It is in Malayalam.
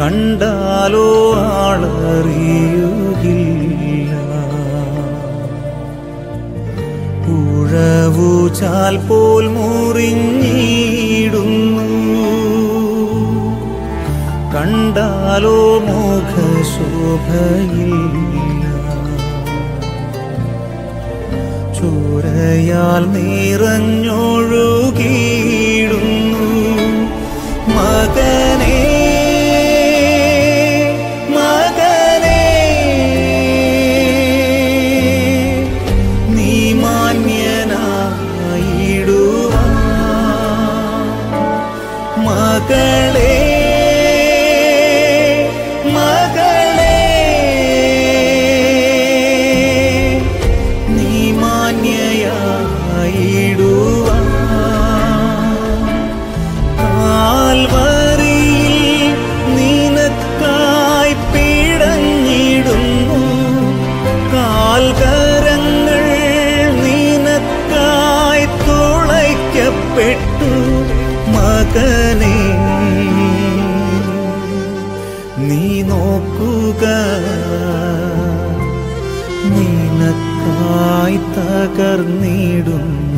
കണ്ടാലോ ആളറിയുകില്ല ഉഴവുചാൽ പോൽ മുറിഞ്ഞിടുന്നു കണ്ടാലോ മുഖശോഭയില്ല ചോരയാൽ നിറഞ്ഞൊഴുകിയിടുന്നു മകനേ नीनक्काय तकर्नीडुम।